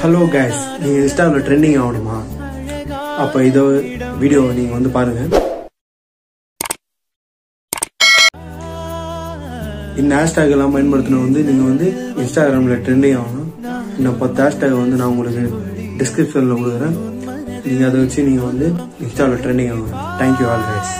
Hello guys, நீங்கள் இன்ஸ்டாவில் trending ஆகணுமா? அப்போ இதோ வீடியோ நீங்கள் வந்து பாருங்கள். இந்த ஹேஷ்டேக் எல்லாம் பயன்படுத்தின வந்து நீங்கள் வந்து இன்ஸ்டாகிராமில் ட்ரெண்டிங் ஆகணும். இன்னும் 10 ஹேஷ்டேக் வந்து நான் உங்களுக்கு டிஸ்கிரிப்ஷனில் கொடுக்குறேன். நீங்கள் அதை வச்சு நீங்கள் வந்து இன்ஸ்டாவில் ட்ரெண்டிங் ஆகணும். Thank you all guys.